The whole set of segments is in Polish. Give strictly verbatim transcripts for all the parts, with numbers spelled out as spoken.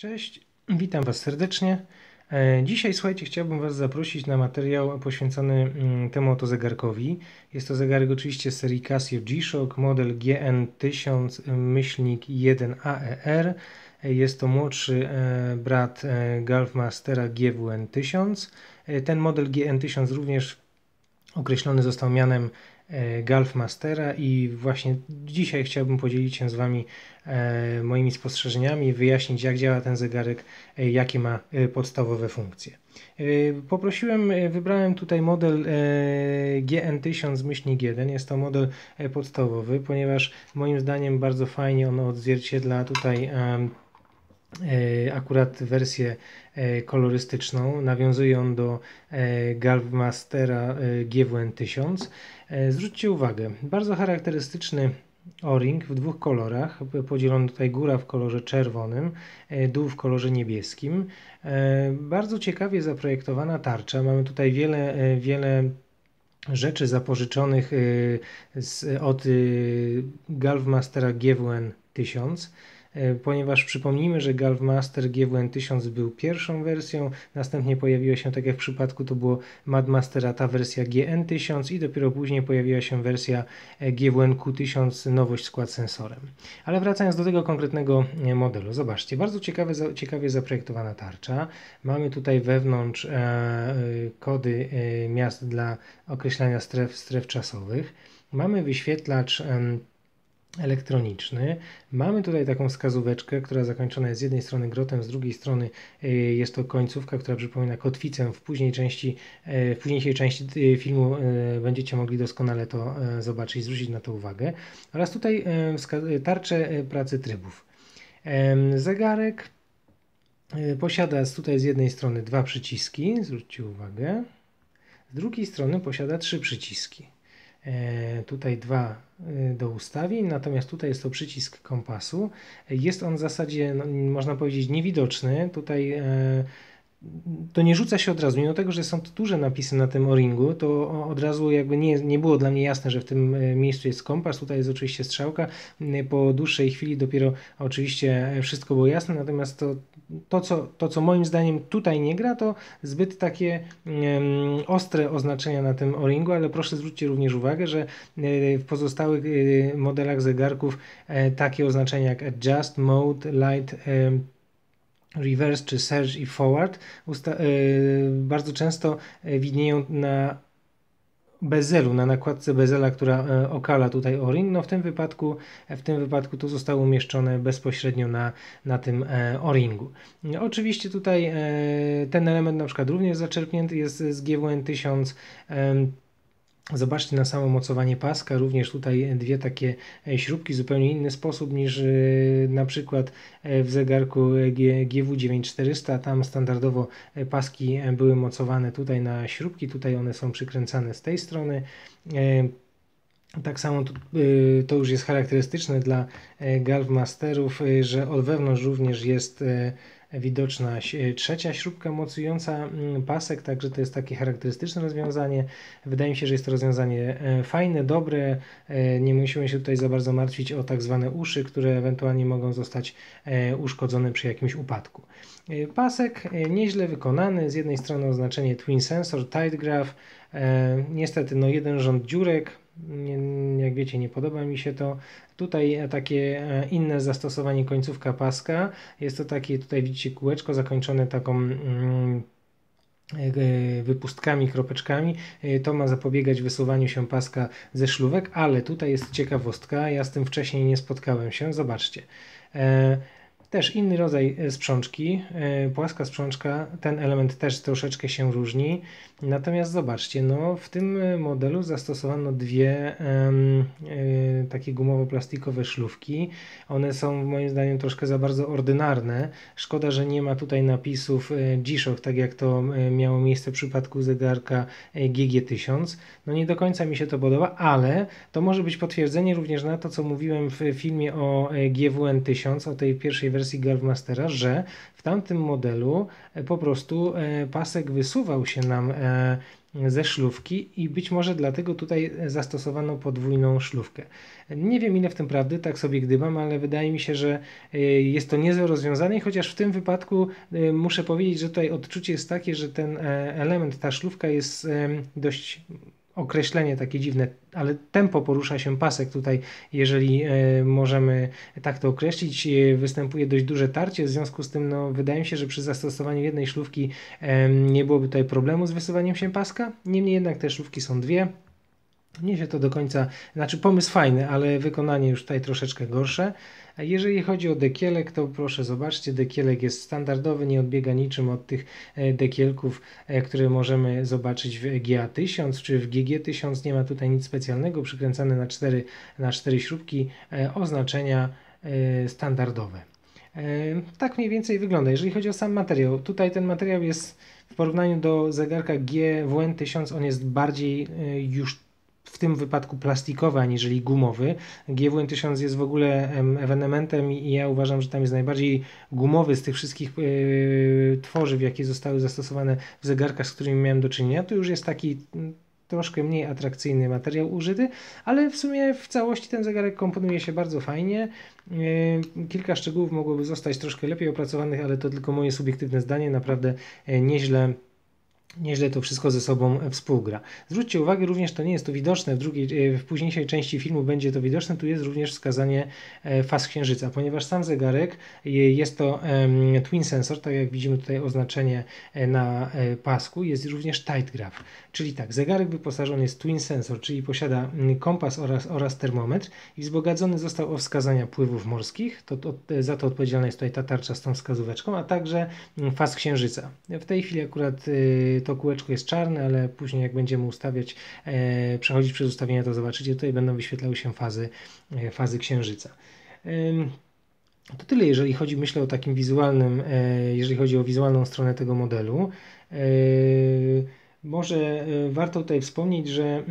Cześć, witam Was serdecznie. Dzisiaj, słuchajcie, chciałbym Was zaprosić na materiał poświęcony temu oto zegarkowi. Jest to zegarek oczywiście z serii Casio G-Shock, model G N tysiąc jeden A E R. Jest to młodszy brat Gulfmastera G W N tysiąc. Ten model G N tysiąc również określony został mianem Gulfmastera i właśnie dzisiaj chciałbym podzielić się z Wami moimi spostrzeżeniami, wyjaśnić, jak działa ten zegarek, jakie ma podstawowe funkcje. Poprosiłem, wybrałem tutaj model G N tysiąc jeden. Jest to model podstawowy, ponieważ moim zdaniem bardzo fajnie on odzwierciedla tutaj akurat wersję kolorystyczną. Nawiązuje on do Gulfmastera G W N tysiąc. Zwróćcie uwagę, bardzo charakterystyczny O-ring w dwóch kolorach, podzielony tutaj góra w kolorze czerwonym, dół w kolorze niebieskim. Bardzo ciekawie zaprojektowana tarcza. Mamy tutaj wiele, wiele rzeczy zapożyczonych z, od Gulfmastera G W N tysiąc. Ponieważ przypomnijmy, że Gulfmaster G W N tysiąc był pierwszą wersją, następnie pojawiła się, tak jak w przypadku to było Mudmastera, ta wersja G N tysiąc i dopiero później pojawiła się wersja G W N Q tysiąc, nowość skład sensorem. Ale wracając do tego konkretnego modelu, zobaczcie, bardzo ciekawe, ciekawie zaprojektowana tarcza. Mamy tutaj wewnątrz e, kody e, miast dla określania stref, stref czasowych. Mamy wyświetlacz e, elektroniczny. Mamy tutaj taką wskazóweczkę, która zakończona jest z jednej strony grotem, z drugiej strony jest to końcówka, która przypomina kotwicę. W później części, w późniejszej części filmu będziecie mogli doskonale to zobaczyć, zwrócić na to uwagę. Oraz tutaj tarczę pracy trybów. Zegarek posiada tutaj z jednej strony dwa przyciski, zwróćcie uwagę, z drugiej strony posiada trzy przyciski. Tutaj dwa do ustawień, natomiast tutaj jest to przycisk kompasu. Jest on w zasadzie, no, można powiedzieć, niewidoczny. Tutaj e, to nie rzuca się od razu. Mimo tego, że są tu duże napisy na tym O-ringu, to od razu jakby nie, nie było dla mnie jasne, że w tym miejscu jest kompas. Tutaj jest oczywiście strzałka. Po dłuższej chwili dopiero oczywiście wszystko było jasne, natomiast to, to, co, to co moim zdaniem tutaj nie gra, to zbyt takie y, ostre oznaczenia na tym O-ringu, ale proszę zwróćcie również uwagę, że y, w pozostałych y, modelach zegarków y, takie oznaczenia jak adjust, mode, light, y, reverse czy surge i forward y, bardzo często widnieją na bezelu, na nakładce bezela, która okala tutaj O-ring. No w tym wypadku, w tym wypadku to zostało umieszczone bezpośrednio na, na tym O-ringu. Oczywiście tutaj ten element na przykład również zaczerpnięty jest z G W N tysiąc. Zobaczcie na samo mocowanie paska, również tutaj dwie takie śrubki, zupełnie inny sposób niż na przykład w zegarku G W dziewięć czterysta. Tam standardowo paski były mocowane tutaj na śrubki, tutaj one są przykręcane z tej strony. Tak samo to już jest charakterystyczne dla Gulfmasterów, że od wewnątrz również jest widoczna trzecia śrubka mocująca pasek, także to jest takie charakterystyczne rozwiązanie. Wydaje mi się, że jest to rozwiązanie fajne, dobre. Nie musimy się tutaj za bardzo martwić o tak zwane uszy, które ewentualnie mogą zostać uszkodzone przy jakimś upadku. Pasek nieźle wykonany, z jednej strony oznaczenie Twin Sensor, Tide Graph, niestety no jeden rząd dziurek. Jak wiecie, nie podoba mi się to. Tutaj takie inne zastosowanie, końcówka paska. Jest to takie, tutaj widzicie kółeczko zakończone taką wypustkami, kropeczkami. To ma zapobiegać wysuwaniu się paska ze szlówek, ale tutaj jest ciekawostka. Ja z tym wcześniej nie spotkałem się. Zobaczcie. Też inny rodzaj sprzączki, płaska sprzączka, ten element też troszeczkę się różni. Natomiast zobaczcie, no w tym modelu zastosowano dwie um, y, takie gumowo-plastikowe szlówki. One są moim zdaniem troszkę za bardzo ordynarne. Szkoda, że nie ma tutaj napisów G-Shock, tak jak to miało miejsce w przypadku zegarka G G tysiąc. No nie do końca mi się to podoba, ale to może być potwierdzenie również na to, co mówiłem w filmie o G W N tysiąc, o tej pierwszej wersji wersji Gulfmastera, że w tamtym modelu po prostu pasek wysuwał się nam ze szlufki i być może dlatego tutaj zastosowano podwójną szlufkę. Nie wiem, ile w tym prawdy, tak sobie gdybam, ale wydaje mi się, że jest to niezłe rozwiązanie, i chociaż w tym wypadku muszę powiedzieć, że tutaj odczucie jest takie, że ten element, ta szlufka jest dość... określenie takie dziwne, ale tempo porusza się pasek tutaj, jeżeli możemy tak to określić, występuje dość duże tarcie, w związku z tym no, wydaje mi się, że przy zastosowaniu jednej szlufki nie byłoby tutaj problemu z wysuwaniem się paska, niemniej jednak te szlufki są dwie. Mnie się to do końca, znaczy pomysł fajny, ale wykonanie już tutaj troszeczkę gorsze. Jeżeli chodzi o dekielek, to proszę zobaczcie, dekielek jest standardowy, nie odbiega niczym od tych dekielków, które możemy zobaczyć w G A tysiąc czy w G G tysiąc, nie ma tutaj nic specjalnego, przykręcane na cztery, na cztery śrubki, oznaczenia standardowe. Tak mniej więcej wygląda. Jeżeli chodzi o sam materiał, tutaj ten materiał jest w porównaniu do zegarka G W N tysiąc, on jest bardziej już w tym wypadku plastikowy, aniżeli gumowy. G W N tysiąc jest w ogóle ewenementem i ja uważam, że tam jest najbardziej gumowy z tych wszystkich yy, tworzyw, jakie zostały zastosowane w zegarkach, z którymi miałem do czynienia. Tu już jest taki troszkę mniej atrakcyjny materiał użyty, ale w sumie w całości ten zegarek komponuje się bardzo fajnie. Kilka szczegółów mogłoby zostać troszkę lepiej opracowanych, ale to tylko moje subiektywne zdanie. Naprawdę nieźle Nieźle to wszystko ze sobą współgra. Zwróćcie uwagę, również to nie jest to widoczne, w drugiej, w późniejszej części filmu będzie to widoczne, tu jest również wskazanie faz księżyca, ponieważ sam zegarek jest to Twin Sensor, tak jak widzimy tutaj oznaczenie na pasku, jest również Tide Graph, czyli tak, zegarek wyposażony jest Twin Sensor, czyli posiada kompas oraz, oraz termometr i wzbogacony został o wskazania pływów morskich, to, to, za to odpowiedzialna jest tutaj ta tarcza z tą wskazóweczką, a także faz księżyca. W tej chwili akurat to kółeczko jest czarne, ale później jak będziemy ustawiać, e, przechodzić przez ustawienia, to zobaczycie, tutaj będą wyświetlały się fazy, e, fazy księżyca. E, to tyle, jeżeli chodzi, myślę, o takim wizualnym, e, jeżeli chodzi o wizualną stronę tego modelu. E, Może warto tutaj wspomnieć, że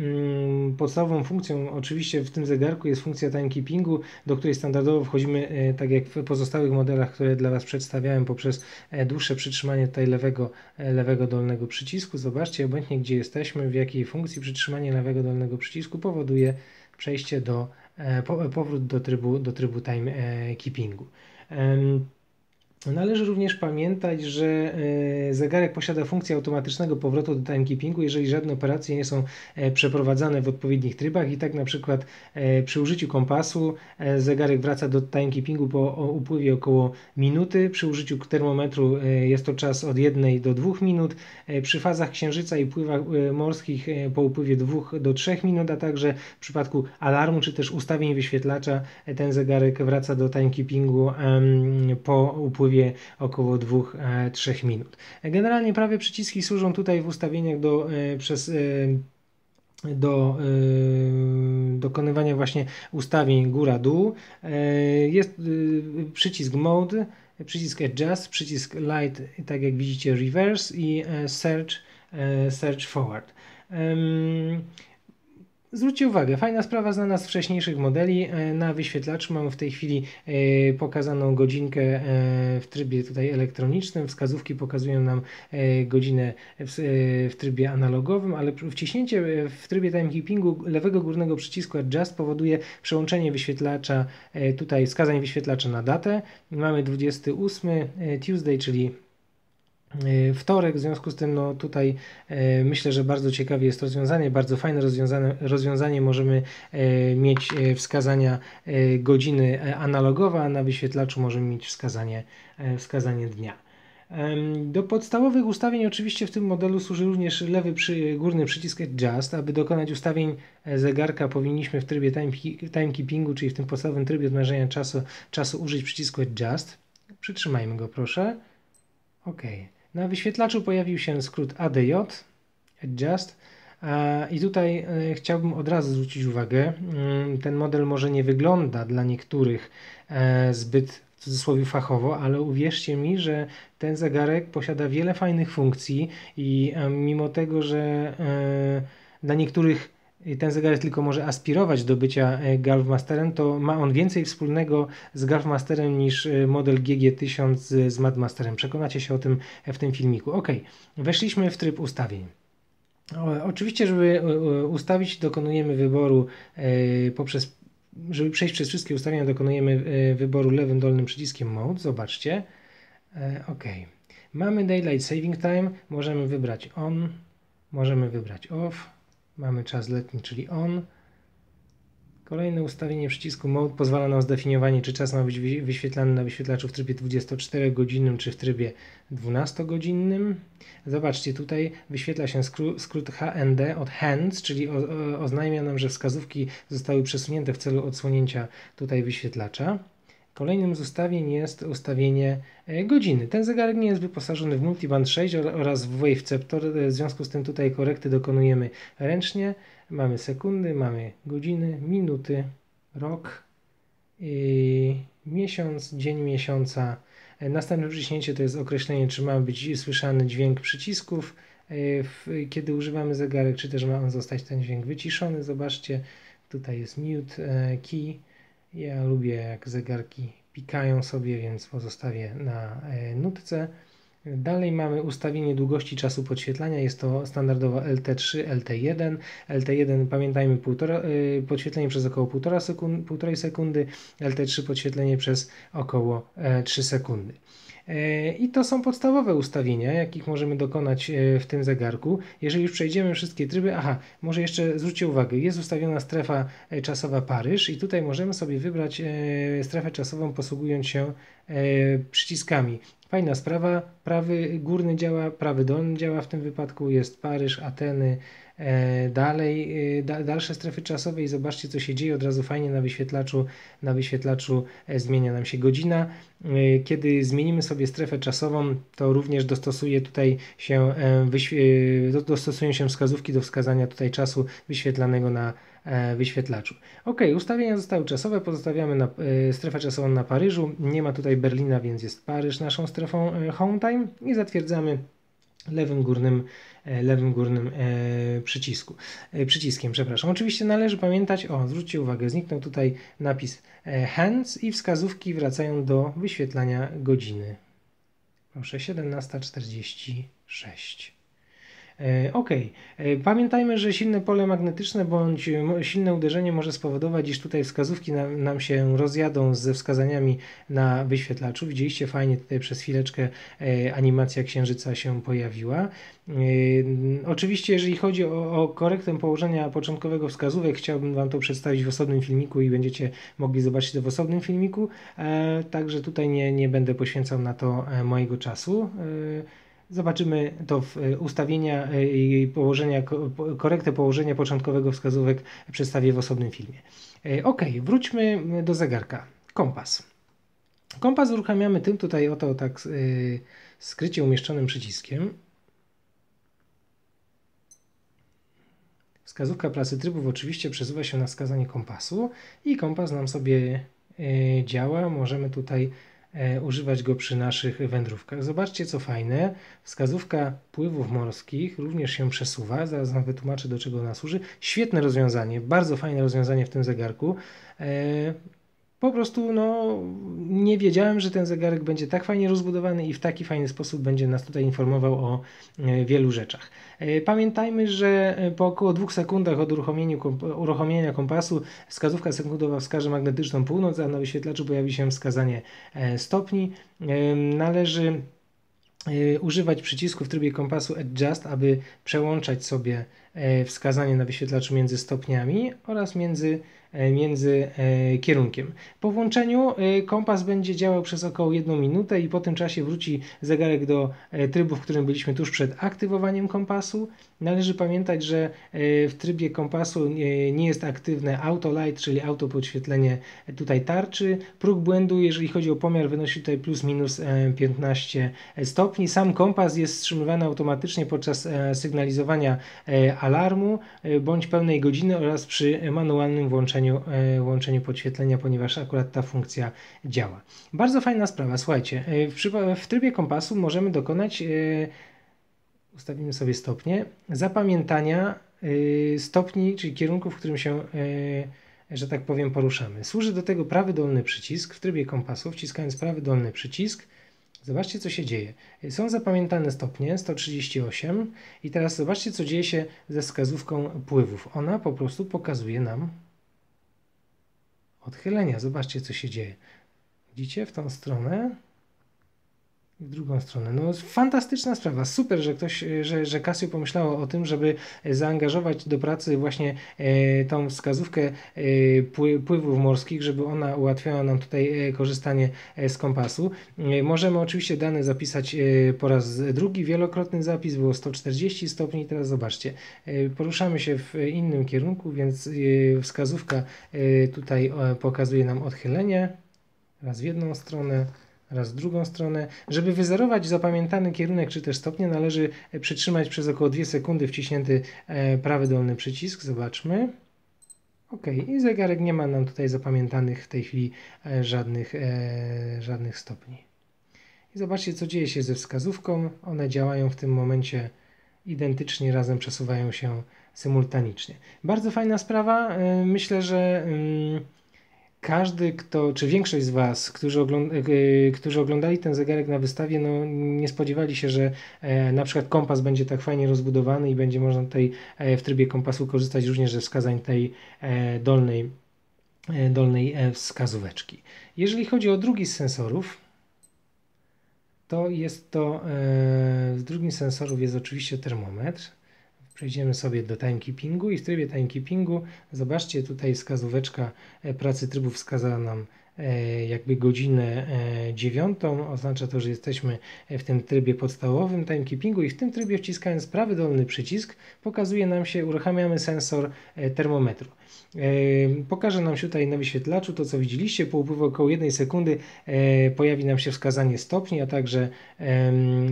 podstawową funkcją oczywiście w tym zegarku jest funkcja timekeepingu, do której standardowo wchodzimy, tak jak w pozostałych modelach, które dla Was przedstawiałem, poprzez dłuższe przytrzymanie tutaj lewego, lewego dolnego przycisku. Zobaczcie, obojętnie gdzie jesteśmy, w jakiej funkcji przytrzymanie lewego dolnego przycisku powoduje przejście do, powrót do trybu, do trybu timekeepingu. Należy również pamiętać, że zegarek posiada funkcję automatycznego powrotu do timekeepingu, jeżeli żadne operacje nie są przeprowadzane w odpowiednich trybach i tak na przykład przy użyciu kompasu zegarek wraca do timekeepingu po upływie około minuty, przy użyciu termometru jest to czas od jednej do dwóch minut, przy fazach księżyca i pływach morskich po upływie dwóch do trzech minut, a także w przypadku alarmu czy też ustawień wyświetlacza ten zegarek wraca do timekeepingu po upływie około dwóch do trzech minut. Generalnie prawie przyciski służą tutaj w ustawieniach do, przez, do dokonywania właśnie ustawień góra-dół. Jest przycisk Mode, przycisk Adjust, przycisk Light, tak jak widzicie Reverse i Search, search Forward. Zwróćcie uwagę, fajna sprawa znana z wcześniejszych modeli, na wyświetlaczu mam w tej chwili pokazaną godzinkę w trybie tutaj elektronicznym, wskazówki pokazują nam godzinę w trybie analogowym, ale wciśnięcie w trybie timekeepingu lewego górnego przycisku Adjust powoduje przełączenie wyświetlacza, tutaj wskazań wyświetlacza na datę, mamy dwudziesty ósmy Tuesday, czyli wtorek, w związku z tym no, tutaj e, myślę, że bardzo ciekawe jest rozwiązanie, bardzo fajne rozwiązanie, rozwiązanie możemy e, mieć wskazania e, godziny analogowe, a na wyświetlaczu możemy mieć wskazanie, e, wskazanie dnia. Do podstawowych ustawień oczywiście w tym modelu służy również lewy przy, górny przycisk Adjust. Aby dokonać ustawień zegarka powinniśmy w trybie timekeepingu, czyli w tym podstawowym trybie odmierzania czasu, czasu użyć przycisku Adjust. Przytrzymajmy go proszę. OK. Na wyświetlaczu pojawił się skrót A D J, Adjust, i tutaj chciałbym od razu zwrócić uwagę, ten model może nie wygląda dla niektórych zbyt w cudzysłowie fachowo, ale uwierzcie mi, że ten zegarek posiada wiele fajnych funkcji i mimo tego, że dla niektórych ten zegarek tylko może aspirować do bycia Gulfmasterem, to ma on więcej wspólnego z Gulfmasterem niż model G G tysiąc z Mudmasterem. Przekonacie się o tym w tym filmiku. OK, weszliśmy w tryb ustawień. Oczywiście, żeby ustawić, dokonujemy wyboru poprzez, żeby przejść przez wszystkie ustawienia, dokonujemy wyboru lewym dolnym przyciskiem Mode. Zobaczcie. OK. Mamy Daylight Saving Time, możemy wybrać On, możemy wybrać Off. Mamy czas letni, czyli On. Kolejne ustawienie przycisku Mode pozwala nam zdefiniowanie, czy czas ma być wyświetlany na wyświetlaczu w trybie dwudziestoczterogodzinnym czy w trybie dwunastogodzinnym. Zobaczcie, tutaj wyświetla się skrót H N D od Hands, czyli o, o, oznajmia nam, że wskazówki zostały przesunięte w celu odsłonięcia tutaj wyświetlacza. Kolejnym z ustawień jest ustawienie godziny. Ten zegarek nie jest wyposażony w Multiband sześć oraz w Waveceptor, w związku z tym tutaj korekty dokonujemy ręcznie. Mamy sekundy, mamy godziny, minuty, rok, yy, miesiąc, dzień miesiąca. Następne przyciśnięcie to jest określenie, czy ma być słyszany dźwięk przycisków, yy, w, kiedy używamy zegarek, czy też ma on zostać ten dźwięk wyciszony. Zobaczcie, tutaj jest mute, yy, key. Ja lubię, jak zegarki pikają sobie, więc pozostawię na nutce. Dalej mamy ustawienie długości czasu podświetlania. Jest to standardowo L T trzy, L T jeden. L T jeden, pamiętajmy, półtora, podświetlenie przez około półtorej sekundy, L T trzy podświetlenie przez około trzy sekundy. I to są podstawowe ustawienia, jakich możemy dokonać w tym zegarku. Jeżeli już przejdziemy wszystkie tryby, aha, może jeszcze zwróćcie uwagę, jest ustawiona strefa czasowa Paryż i tutaj możemy sobie wybrać strefę czasową, posługując się przyciskami. Fajna sprawa, prawy górny działa, prawy dolny działa, w tym wypadku jest Paryż, Ateny, dalej, da, dalsze strefy czasowe i zobaczcie, co się dzieje od razu fajnie na wyświetlaczu. Na wyświetlaczu zmienia nam się godzina. Kiedy zmienimy sobie strefę czasową, to również dostosuje tutaj się, dostosują się wskazówki do wskazania tutaj czasu wyświetlanego na wyświetlaczu. OK, ustawienia zostały czasowe, pozostawiamy na, strefę czasową na Paryżu. Nie ma tutaj Berlina, więc jest Paryż naszą strefą home time i zatwierdzamy lewym górnym, lewym górnym przycisku, przyciskiem. Przepraszam. Oczywiście należy pamiętać, o, zwróćcie uwagę, zniknął tutaj napis hands i wskazówki wracają do wyświetlania godziny. Proszę, siedemnasta czterdzieści sześć. OK. Pamiętajmy, że silne pole magnetyczne bądź silne uderzenie może spowodować, iż tutaj wskazówki nam, nam się rozjadą ze wskazaniami na wyświetlaczu. Widzieliście fajnie tutaj przez chwileczkę animacja księżyca się pojawiła. Oczywiście, jeżeli chodzi o, o korektę położenia początkowego wskazówek, chciałbym Wam to przedstawić w osobnym filmiku i będziecie mogli zobaczyć to w osobnym filmiku. Także tutaj nie, nie będę poświęcał na to mojego czasu. Zobaczymy to w ustawienia i położenia, korektę położenia początkowego wskazówek przedstawię w osobnym filmie. OK, wróćmy do zegarka. Kompas. Kompas uruchamiamy tym tutaj oto tak skrycie umieszczonym przyciskiem. Wskazówka pracy trybów oczywiście przesuwa się na wskazanie kompasu i kompas nam sobie działa. Możemy tutaj używać go przy naszych wędrówkach. Zobaczcie, co fajne. Wskazówka pływów morskich również się przesuwa. Zaraz Wam wytłumaczę, do czego ona służy. Świetne rozwiązanie, bardzo fajne rozwiązanie w tym zegarku. Po prostu no, nie wiedziałem, że ten zegarek będzie tak fajnie rozbudowany i w taki fajny sposób będzie nas tutaj informował o wielu rzeczach. Pamiętajmy, że po około dwóch sekundach od uruchomienia kompasu wskazówka sekundowa wskaże magnetyczną północ, a na wyświetlaczu pojawi się wskazanie stopni. Należy używać przycisku w trybie kompasu Adjust, aby przełączać sobie wskazanie na wyświetlaczu między stopniami oraz między, między kierunkiem. Po włączeniu kompas będzie działał przez około jedną minutę i po tym czasie wróci zegarek do trybu, w którym byliśmy tuż przed aktywowaniem kompasu. Należy pamiętać, że w trybie kompasu nie jest aktywne Auto Light, czyli auto podświetlenie tutaj tarczy. Próg błędu, jeżeli chodzi o pomiar, wynosi tutaj plus minus piętnaście stopni. Sam kompas jest wstrzymywany automatycznie podczas sygnalizowania alarmu bądź pełnej godziny oraz przy manualnym włączeniu, włączeniu podświetlenia, ponieważ akurat ta funkcja działa. Bardzo fajna sprawa, słuchajcie, w, w trybie kompasu możemy dokonać, ustawimy sobie stopnie, zapamiętania stopni, czyli kierunku, w którym się, że tak powiem, poruszamy. Służy do tego prawy dolny przycisk w trybie kompasu, wciskając prawy dolny przycisk Zobaczcie, co się dzieje. Są zapamiętane stopnie, sto trzydzieści osiem, i teraz zobaczcie, co dzieje się ze wskazówką pływów. Ona po prostu pokazuje nam odchylenia. Zobaczcie, co się dzieje. Widzicie? W tą stronę i w drugą stronę. No, fantastyczna sprawa. Super, że ktoś, że, że Casio pomyślało o tym, żeby zaangażować do pracy właśnie e, tą wskazówkę e, pły, pływów morskich, żeby ona ułatwiała nam tutaj e, korzystanie e, z kompasu. E, możemy oczywiście dane zapisać e, po raz drugi. Wielokrotny zapis było sto czterdzieści stopni. Teraz zobaczcie. E, poruszamy się w innym kierunku, więc e, wskazówka e, tutaj e, pokazuje nam odchylenie. Raz w jedną stronę, raz w drugą stronę. Żeby wyzerować zapamiętany kierunek czy też stopnie, należy przytrzymać przez około dwie sekundy wciśnięty prawy dolny przycisk. Zobaczmy. OK. I zegarek nie ma nam tutaj zapamiętanych w tej chwili żadnych, żadnych stopni. I zobaczcie, co dzieje się ze wskazówką. One działają w tym momencie identycznie, razem przesuwają się symultanicznie. Bardzo fajna sprawa. Myślę, że każdy, kto, czy większość z Was, którzy, ogląda, yy, którzy oglądali ten zegarek na wystawie, no, nie spodziewali się, że e, na przykład kompas będzie tak fajnie rozbudowany i będzie można tutaj e, w trybie kompasu korzystać również ze wskazań tej e, dolnej, e, dolnej e, wskazóweczki. Jeżeli chodzi o drugi z sensorów, to jest to, e, z drugim sensorów jest oczywiście termometr. Przejdziemy sobie do timekeepingu i w trybie timekeepingu, zobaczcie, tutaj wskazóweczka pracy trybów wskazała nam jakby godzinę dziewiątą. Oznacza to, że jesteśmy w tym trybie podstawowym timekeepingu i w tym trybie, wciskając prawy dolny przycisk, pokazuje nam się, uruchamiamy sensor termometru. Pokaże nam się tutaj na wyświetlaczu to, co widzieliście. Po upływie około jednej sekundy pojawi nam się wskazanie stopni, a także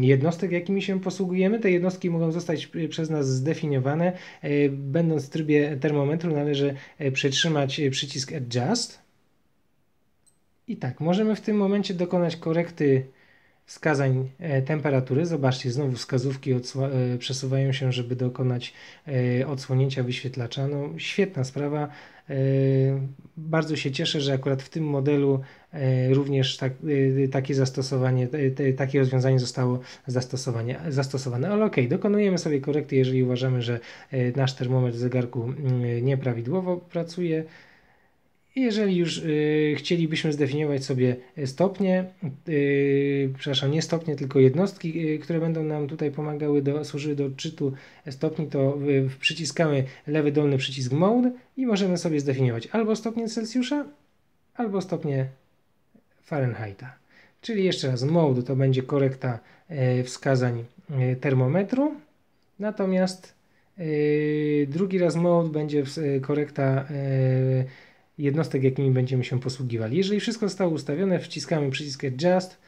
jednostek, jakimi się posługujemy. Te jednostki mogą zostać przez nas zdefiniowane. Będąc w trybie termometru, należy przytrzymać przycisk Adjust. I tak, możemy w tym momencie dokonać korekty wskazań e, temperatury. Zobaczcie, znowu wskazówki e, przesuwają się, żeby dokonać e, odsłonięcia wyświetlacza. No, świetna sprawa. E, bardzo się cieszę, że akurat w tym modelu e, również tak, e, takie zastosowanie, te, te, takie rozwiązanie zostało zastosowanie, zastosowane. Ale okej, dokonujemy sobie korekty, jeżeli uważamy, że e, nasz termometr w zegarku e, nieprawidłowo pracuje. Jeżeli już y, chcielibyśmy zdefiniować sobie stopnie, y, przepraszam, nie stopnie, tylko jednostki, y, które będą nam tutaj pomagały, do, służyły do odczytu stopni, to y, przyciskamy lewy dolny przycisk Mode i możemy sobie zdefiniować albo stopnie Celsjusza, albo stopnie Fahrenheita. Czyli jeszcze raz, Mode to będzie korekta y, wskazań y, termometru, natomiast y, drugi raz Mode będzie y, korekta y, jednostek, jakimi będziemy się posługiwali. Jeżeli wszystko zostało ustawione, wciskamy przycisk Adjust.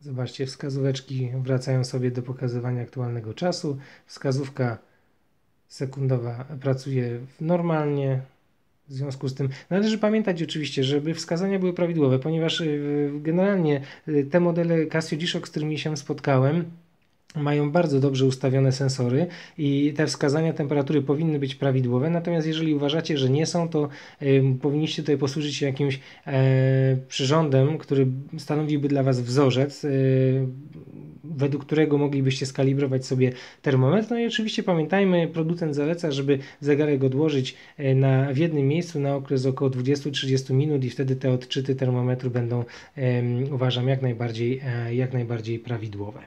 Zobaczcie, wskazóweczki wracają sobie do pokazywania aktualnego czasu. Wskazówka sekundowa pracuje normalnie. W związku z tym należy pamiętać oczywiście, żeby wskazania były prawidłowe, ponieważ generalnie te modele Casio G-Shock, z którymi się spotkałem, mają bardzo dobrze ustawione sensory i te wskazania temperatury powinny być prawidłowe, natomiast jeżeli uważacie, że nie są, to y, powinniście tutaj posłużyć się jakimś y, przyrządem, który stanowiłby dla Was wzorzec, y, według którego moglibyście skalibrować sobie termometr. No i oczywiście pamiętajmy, producent zaleca, żeby zegarek odłożyć na, w jednym miejscu na okres około dwudziestu do trzydziestu minut i wtedy te odczyty termometru będą, y, uważam, jak najbardziej, y, jak najbardziej prawidłowe.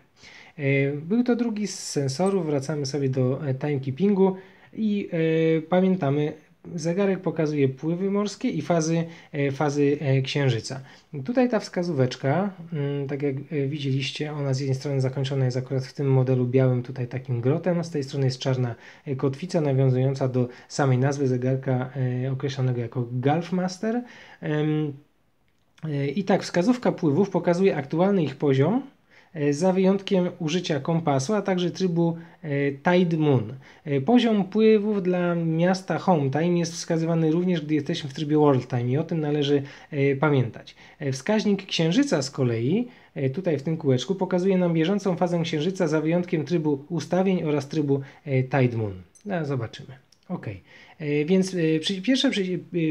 Był to drugi z sensorów. Wracamy sobie do timekeepingu i e, pamiętamy, zegarek pokazuje pływy morskie i fazy, e, fazy księżyca. Tutaj ta wskazóweczka, m, tak jak widzieliście, ona z jednej strony zakończona jest akurat w tym modelu białym, tutaj takim grotem, z tej strony jest czarna kotwica nawiązująca do samej nazwy zegarka e, określonego jako Gulfmaster. E, e, I tak, wskazówka pływów pokazuje aktualny ich poziom, za wyjątkiem użycia kompasu, a także trybu Tide Moon. Poziom pływów dla miasta Home Time jest wskazywany również, gdy jesteśmy w trybie World Time i o tym należy pamiętać. Wskaźnik księżyca z kolei, tutaj w tym kółeczku, pokazuje nam bieżącą fazę księżyca za wyjątkiem trybu ustawień oraz trybu Tide Moon. No, zobaczymy. OK, więc pierwsze,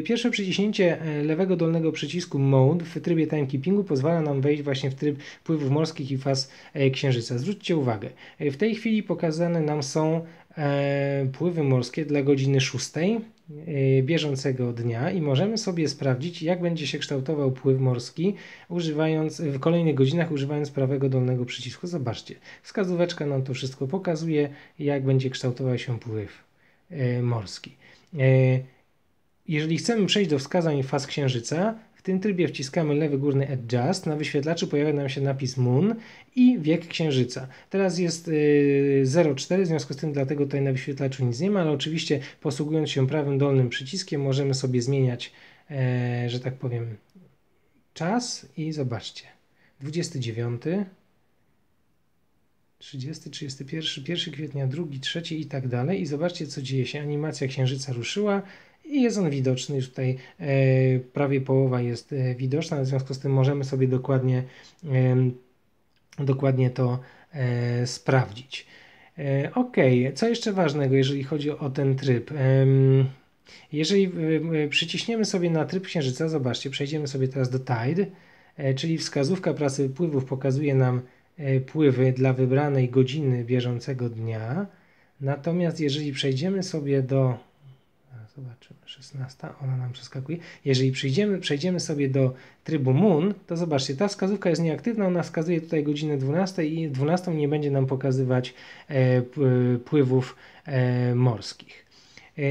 pierwsze przyciśnięcie lewego dolnego przycisku Mode w trybie timekeepingu pozwala nam wejść właśnie w tryb pływów morskich i faz księżyca. Zwróćcie uwagę, w tej chwili pokazane nam są pływy morskie dla godziny szóstej bieżącego dnia i możemy sobie sprawdzić, jak będzie się kształtował pływ morski używając, w kolejnych godzinach używając prawego dolnego przycisku. Zobaczcie, wskazóweczka nam to wszystko pokazuje, jak będzie kształtował się pływ morski. Jeżeli chcemy przejść do wskazań faz księżyca, w tym trybie wciskamy lewy górny Adjust. Na wyświetlaczu pojawia nam się napis Moon i wiek księżyca. Teraz jest zero przecinek cztery, w związku z tym dlatego tutaj na wyświetlaczu nic nie ma, ale oczywiście posługując się prawym dolnym przyciskiem możemy sobie zmieniać, że tak powiem, czas i zobaczcie. dwudziesty dziewiąty. trzydziesty, trzydziesty pierwszy, pierwszego kwietnia, drugi, trzeci i tak dalej. I zobaczcie, co dzieje się. Animacja księżyca ruszyła i jest on widoczny. Już tutaj e, prawie połowa jest e, widoczna, w związku z tym możemy sobie dokładnie, e, dokładnie to e, sprawdzić. E, OK, co jeszcze ważnego, jeżeli chodzi o ten tryb? E, jeżeli e, przyciśniemy sobie na tryb księżyca, zobaczcie, przejdziemy sobie teraz do Tide, e, czyli wskazówka prasy pływów pokazuje nam pływy dla wybranej godziny bieżącego dnia. Natomiast jeżeli przejdziemy sobie do, zobaczymy, szesnasta, ona nam przeskakuje. Jeżeli przejdziemy, przejdziemy sobie do trybu Moon, to zobaczcie, ta wskazówka jest nieaktywna, ona wskazuje tutaj godzinę dwunastą i dwunastą nie będzie nam pokazywać e, pływów e, morskich.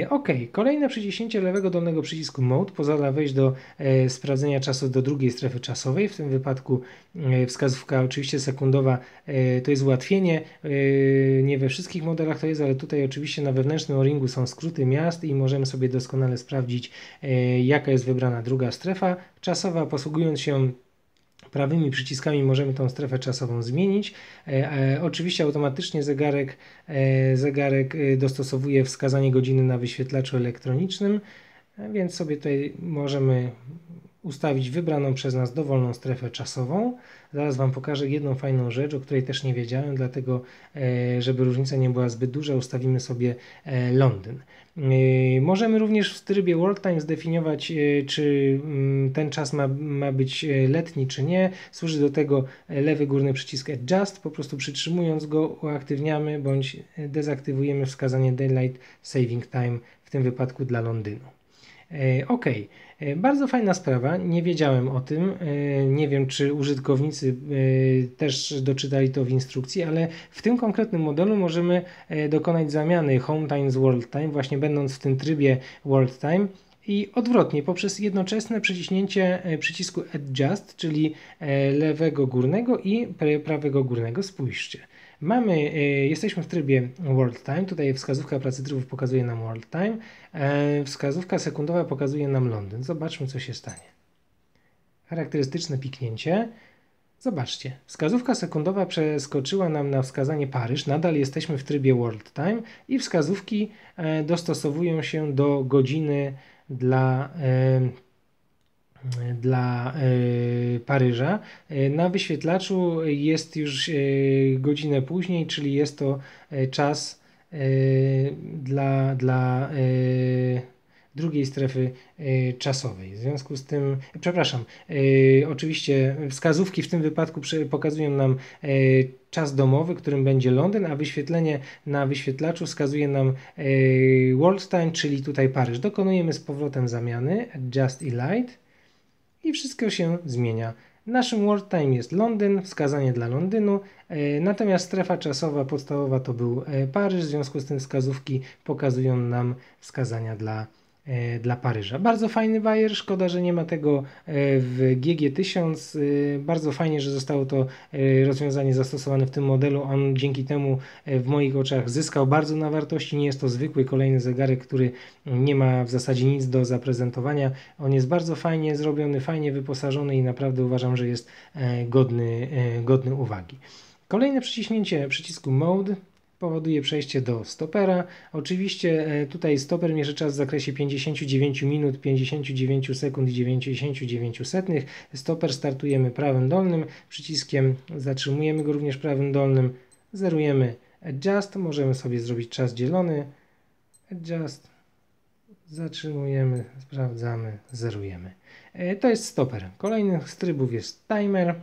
OK, kolejne przyciśnięcie lewego dolnego przycisku Mode pozwala wejść do e, sprawdzenia czasu do drugiej strefy czasowej. W tym wypadku e, wskazówka oczywiście sekundowa, e, to jest ułatwienie. E, nie we wszystkich modelach to jest, ale tutaj oczywiście na wewnętrznym O-ringu są skróty miast i możemy sobie doskonale sprawdzić, e, jaka jest wybrana druga strefa czasowa. Posługując się prawymi przyciskami możemy tą strefę czasową zmienić. E, oczywiście automatycznie zegarek, e, zegarek dostosowuje wskazanie godziny na wyświetlaczu elektronicznym, więc sobie tutaj możemy ustawić wybraną przez nas dowolną strefę czasową. Zaraz Wam pokażę jedną fajną rzecz, o której też nie wiedziałem, dlatego żeby różnica nie była zbyt duża, ustawimy sobie Londyn. Możemy również w trybie World Time zdefiniować, czy ten czas ma, ma być letni, czy nie. Służy do tego lewy górny przycisk Adjust, po prostu przytrzymując go uaktywniamy bądź dezaktywujemy wskazanie Daylight Saving Time, w tym wypadku dla Londynu. OK, bardzo fajna sprawa, nie wiedziałem o tym, nie wiem, czy użytkownicy też doczytali to w instrukcji, ale w tym konkretnym modelu możemy dokonać zamiany Home Time z World Time, właśnie będąc w tym trybie World Time i odwrotnie, poprzez jednoczesne przyciśnięcie przycisku Adjust, czyli lewego górnego i prawego górnego, spójrzcie. Mamy, jesteśmy w trybie World Time, tutaj wskazówka pracy trybów pokazuje nam World Time, wskazówka sekundowa pokazuje nam Londyn. Zobaczmy, co się stanie. Charakterystyczne piknięcie. Zobaczcie, wskazówka sekundowa przeskoczyła nam na wskazanie Paryż, nadal jesteśmy w trybie World Time i wskazówki dostosowują się do godziny dla dla y, Paryża. Na wyświetlaczu jest już y, godzinę później, czyli jest to y, czas y, dla, dla y, drugiej strefy y, czasowej. W związku z tym, przepraszam, y, oczywiście wskazówki w tym wypadku przy, pokazują nam y, czas domowy, którym będzie Londyn, a wyświetlenie na wyświetlaczu wskazuje nam y, World Time, czyli tutaj Paryż. Dokonujemy z powrotem zamiany Adjust i Light. I wszystko się zmienia. Naszym World Time jest Londyn, wskazanie dla Londynu, e, natomiast strefa czasowa podstawowa to był e, Paryż, w związku z tym wskazówki pokazują nam wskazania dla, e, dla Paryża. Bardzo fajny bajer, szkoda, że nie ma tego e, w G G tysiąc. E, bardzo fajnie, że zostało to e, rozwiązanie zastosowane w tym modelu. On dzięki temu e, w moich oczach zyskał bardzo na wartości. Nie jest to zwykły kolejny zegarek, który nie ma w zasadzie nic do zaprezentowania. On jest bardzo fajnie zrobiony, fajnie wyposażony i naprawdę uważam, że jest e, godny, e, godny uwagi. Kolejne przyciśnięcie przycisku Mode powoduje przejście do stopera. Oczywiście tutaj stoper mierzy czas w zakresie pięćdziesięciu dziewięciu minut, pięćdziesięciu dziewięciu sekund i dziewięćdziesięciu dziewięciu setnych. Stoper startujemy prawym dolnym przyciskiem, zatrzymujemy go również prawym dolnym, zerujemy Adjust, możemy sobie zrobić czas dzielony, Adjust, zatrzymujemy, sprawdzamy, zerujemy. To jest stoper. Kolejny z trybów jest timer.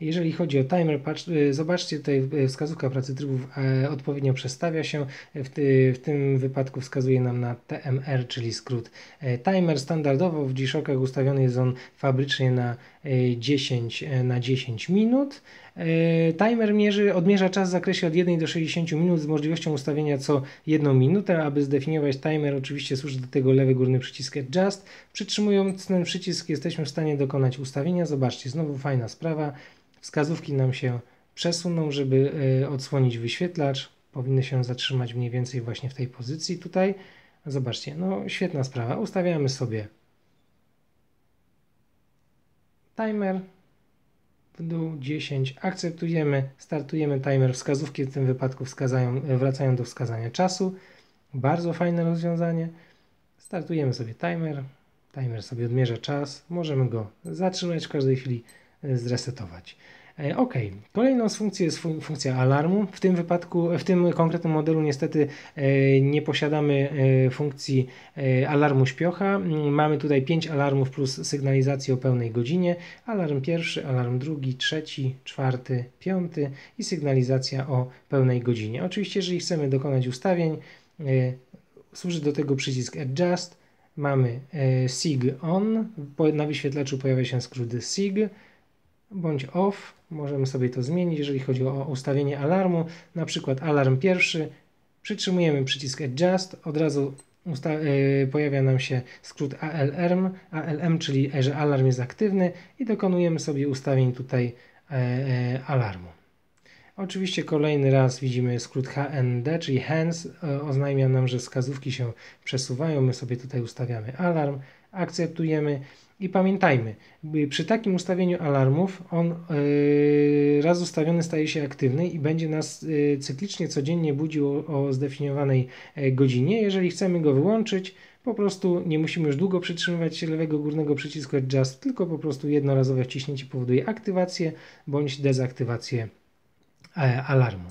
Jeżeli chodzi o timer, patrzcie, zobaczcie, tutaj wskazówka pracy trybów odpowiednio przestawia się. W, ty, w tym wypadku wskazuje nam na T M R, czyli skrót timer. Standardowo w G-Shockach ustawiony jest on fabrycznie na dziesięć, na dziesięć minut. Timer mierzy, odmierza czas w zakresie od jednej do sześćdziesięciu minut z możliwością ustawienia co jedną minutę. Aby zdefiniować timer, oczywiście służy do tego lewy górny przycisk Adjust. Przytrzymując ten przycisk jesteśmy w stanie dokonać ustawienia. Zobaczcie, znowu fajna sprawa. Wskazówki nam się przesuną, żeby odsłonić wyświetlacz. Powinny się zatrzymać mniej więcej właśnie w tej pozycji tutaj. Zobaczcie, no świetna sprawa. Ustawiamy sobie timer w dół dziesięć, akceptujemy, startujemy timer, wskazówki w tym wypadku wskazają, wracają do wskazania czasu. Bardzo fajne rozwiązanie. Startujemy sobie timer, timer sobie odmierza czas, możemy go zatrzymać w każdej chwili, zresetować. Ok, kolejną z funkcji jest fun funkcja alarmu. W tym wypadku, w tym konkretnym modelu niestety e, nie posiadamy e, funkcji e, alarmu śpiocha. Mamy tutaj pięć alarmów plus sygnalizację o pełnej godzinie. Alarm pierwszy, alarm drugi, trzeci, czwarty, piąty i sygnalizacja o pełnej godzinie. Oczywiście jeżeli chcemy dokonać ustawień, e, służy do tego przycisk Adjust. Mamy e, sig on, po, na wyświetlaczu pojawia się skrót sig. Bądź off, możemy sobie to zmienić, jeżeli chodzi o ustawienie alarmu, na przykład alarm pierwszy, przytrzymujemy przycisk Adjust, od razu yy, pojawia nam się skrót A L M, A L M, czyli że alarm jest aktywny i dokonujemy sobie ustawień tutaj yy, alarmu. Oczywiście kolejny raz widzimy skrót H N D, czyli hands, yy, oznajmia nam, że wskazówki się przesuwają, my sobie tutaj ustawiamy alarm, akceptujemy. I pamiętajmy, przy takim ustawieniu alarmów on yy, raz ustawiony staje się aktywny i będzie nas yy, cyklicznie, codziennie budził o, o zdefiniowanej yy, godzinie. Jeżeli chcemy go wyłączyć, po prostu nie musimy już długo przytrzymywać się lewego górnego przycisku Adjust, tylko po prostu jednorazowe wciśnięcie powoduje aktywację bądź dezaktywację yy, alarmu.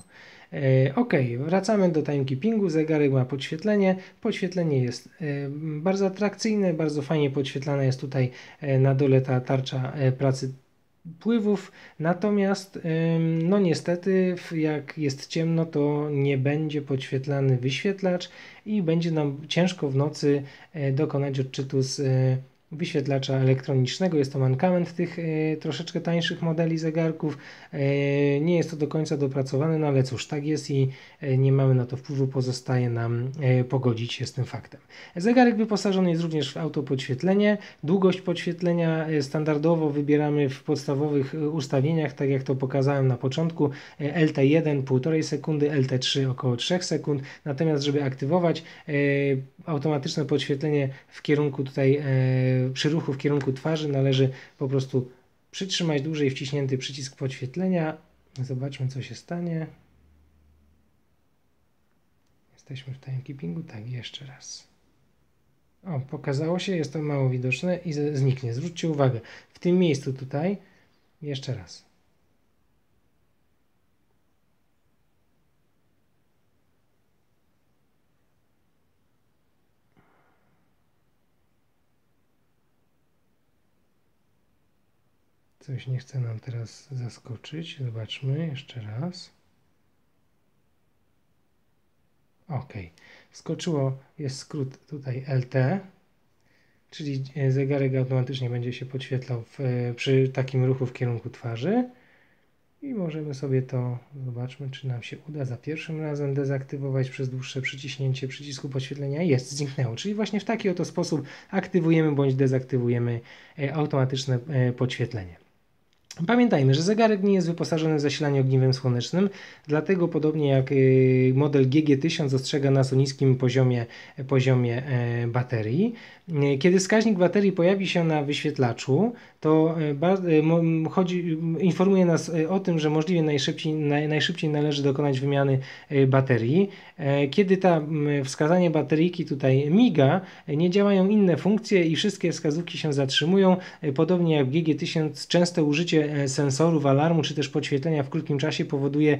Ok, wracamy do timekeepingu, zegarek ma podświetlenie, podświetlenie jest bardzo atrakcyjne, bardzo fajnie podświetlana jest tutaj na dole ta tarcza pracy pływów, natomiast no niestety jak jest ciemno, to nie będzie podświetlany wyświetlacz i będzie nam ciężko w nocy dokonać odczytu z wyświetlacza elektronicznego. Jest to mankament tych y, troszeczkę tańszych modeli zegarków. Y, nie jest to do końca dopracowane, no ale cóż, tak jest i y, nie mamy na to wpływu, pozostaje nam y, pogodzić się z tym faktem. Zegarek wyposażony jest również w autopodświetlenie. Długość podświetlenia y, standardowo wybieramy w podstawowych y, ustawieniach, tak jak to pokazałem na początku. Y, L T jeden półtorej sekundy, L T trzy około trzech sekund. Natomiast żeby aktywować y, automatyczne podświetlenie w kierunku tutaj y, przy ruchu w kierunku twarzy należy po prostu przytrzymać dłużej wciśnięty przycisk podświetlenia. Zobaczmy, co się stanie. Jesteśmy w timekeepingu. Tak, jeszcze raz. O, pokazało się, jest to mało widoczne i zniknie. Zwróćcie uwagę, w tym miejscu tutaj, jeszcze raz. Coś nie chce nam teraz zaskoczyć. Zobaczmy jeszcze raz. Ok. Wskoczyło, jest skrót tutaj L T, czyli zegarek automatycznie będzie się podświetlał w, przy takim ruchu w kierunku twarzy. I możemy sobie to, zobaczmy, czy nam się uda za pierwszym razem dezaktywować przez dłuższe przyciśnięcie przycisku podświetlenia. Jest, zniknęło. Czyli właśnie w taki oto sposób aktywujemy bądź dezaktywujemy automatyczne podświetlenie. Pamiętajmy, że zegarek nie jest wyposażony w zasilanie ogniwem słonecznym, dlatego podobnie jak model G G tysiąc ostrzega nas o niskim poziomie, poziomie baterii. Kiedy wskaźnik baterii pojawi się na wyświetlaczu, to chodzi, informuje nas o tym, że możliwie najszybciej, naj, najszybciej należy dokonać wymiany baterii. Kiedy ta wskazanie bateryjki tutaj miga, nie działają inne funkcje i wszystkie wskazówki się zatrzymują. Podobnie jak w G G tysiąc, częste użycie sensorów, alarmu czy też podświetlenia w krótkim czasie powoduje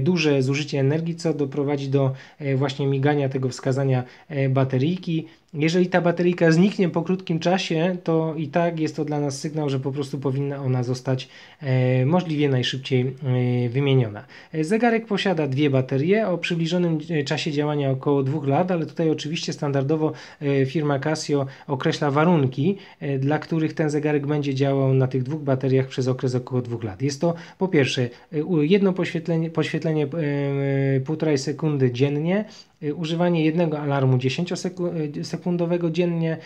duże zużycie energii, co doprowadzi do właśnie migania tego wskazania bateryjki. Jeżeli ta bateryjka zniknie po krótkim czasie, to i tak jest to dla nas sygnał, że po prostu powinna ona zostać e, możliwie najszybciej e, wymieniona. Zegarek posiada dwie baterie o przybliżonym czasie działania około dwóch lat, ale tutaj oczywiście standardowo e, firma Casio określa warunki, e, dla których ten zegarek będzie działał na tych dwóch bateriach przez okres około dwóch lat. Jest to po pierwsze jedno poświetlenie, poświetlenie e, półtorej sekundy dziennie, używanie jednego alarmu dziesięciosekundowego dziennie.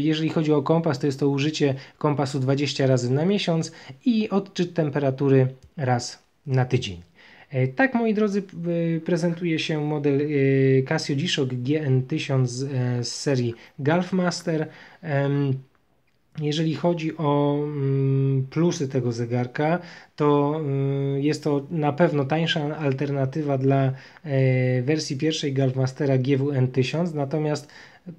Jeżeli chodzi o kompas, to jest to użycie kompasu dwadzieścia razy na miesiąc i odczyt temperatury raz na tydzień. Tak, moi drodzy, prezentuje się model Casio G-Shock G N tysiąc z serii Gulfmaster. Jeżeli chodzi o plusy tego zegarka, to jest to na pewno tańsza alternatywa dla wersji pierwszej Gulfmastera G W N tysiąc, natomiast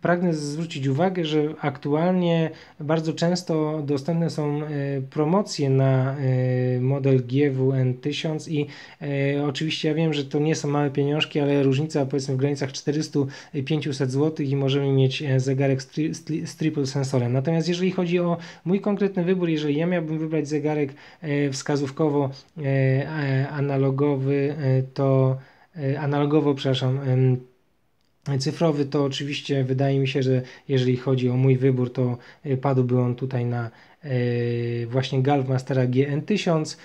pragnę zwrócić uwagę, że aktualnie bardzo często dostępne są promocje na model G W N tysiąc i oczywiście ja wiem, że to nie są małe pieniążki, ale różnica powiedzmy w granicach czterystu do pięciuset złotych i możemy mieć zegarek z, tri z triple sensorem. Natomiast jeżeli chodzi o mój konkretny wybór, jeżeli ja miałbym wybrać zegarek wskazówkowo analogowy, to analogowo, przepraszam, cyfrowy, to oczywiście wydaje mi się, że jeżeli chodzi o mój wybór, to padłby on tutaj na właśnie Gulfmastera G N tysiąc.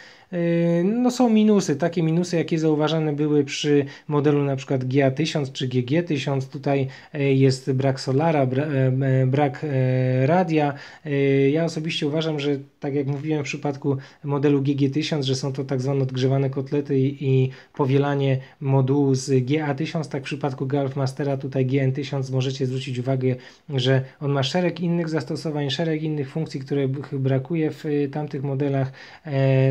No są minusy, takie minusy jakie zauważane były przy modelu na przykład G A tysiąc czy G G tysiąc. Tutaj jest brak solara, brak radia. Ja osobiście uważam, że tak jak mówiłem w przypadku modelu G G tysiąc, że są to tak zwane odgrzewane kotlety i powielanie modułu z G A tysiąc, tak w przypadku Gulfmastera tutaj G N tysiąc możecie zwrócić uwagę, że on ma szereg innych zastosowań, szereg innych funkcji, które brakuje w tamtych modelach,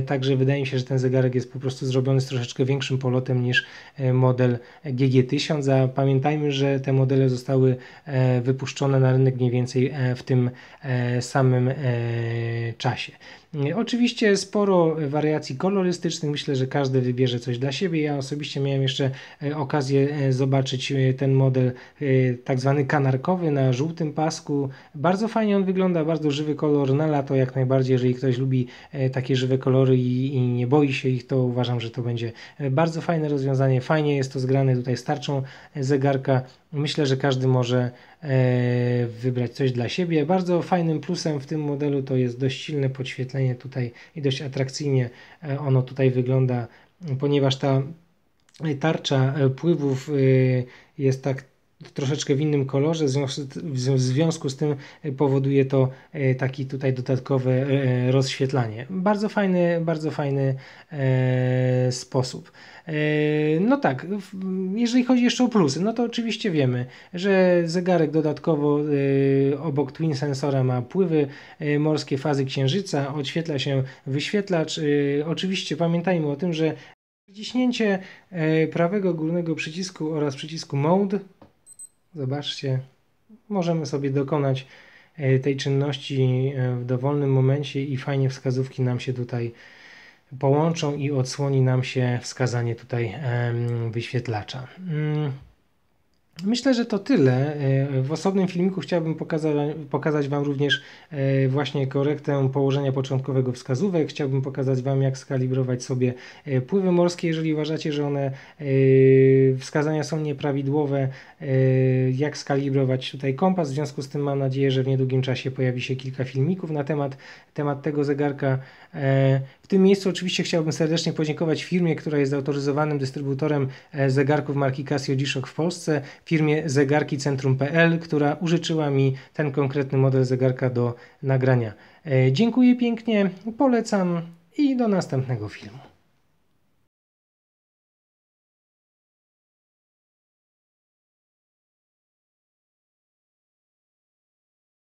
także wydaje mi się, że ten zegarek jest po prostu zrobiony z troszeczkę większym polotem niż model G G tysiąc, a pamiętajmy, że te modele zostały wypuszczone na rynek mniej więcej w tym samym czasie. Oczywiście sporo wariacji kolorystycznych, myślę, że każdy wybierze coś dla siebie. Ja osobiście miałem jeszcze okazję zobaczyć ten model tak zwany kanarkowy na żółtym pasku. Bardzo fajnie on wygląda, bardzo żywy kolor na lato, jak najbardziej. Jeżeli ktoś lubi takie żywe kolory i, i nie boi się ich, to uważam, że to będzie bardzo fajne rozwiązanie. Fajnie jest to zgrane tutaj z tarczą zegarka. Myślę, że każdy może e, wybrać coś dla siebie. Bardzo fajnym plusem w tym modelu to jest dość silne podświetlenie tutaj i dość atrakcyjnie ono tutaj wygląda, ponieważ ta tarcza pływów jest tak troszeczkę w innym kolorze, w związku z tym powoduje to taki tutaj dodatkowe rozświetlanie. Bardzo fajny, bardzo fajny sposób. No tak, jeżeli chodzi jeszcze o plusy, no to oczywiście wiemy, że zegarek dodatkowo obok Twin Sensora ma pływy morskie, fazy księżyca, odświetla się wyświetlacz. Oczywiście pamiętajmy o tym, że wciśnięcie prawego górnego przycisku oraz przycisku Mode, zobaczcie, możemy sobie dokonać tej czynności w dowolnym momencie i fajnie wskazówki nam się tutaj połączą i odsłoni nam się wskazanie tutaj wyświetlacza. Myślę, że to tyle. W osobnym filmiku chciałbym pokaza pokazać Wam również właśnie korektę położenia początkowego wskazówek. Chciałbym pokazać Wam, jak skalibrować sobie pływy morskie, jeżeli uważacie, że one wskazania są nieprawidłowe, jak skalibrować tutaj kompas. W związku z tym mam nadzieję, że w niedługim czasie pojawi się kilka filmików na temat, temat tego zegarka. W tym miejscu oczywiście chciałbym serdecznie podziękować firmie, która jest autoryzowanym dystrybutorem zegarków marki Casio G-Shock w Polsce, firmie zegarki centrum kropka p l, która użyczyła mi ten konkretny model zegarka do nagrania. Dziękuję pięknie, polecam i do następnego filmu.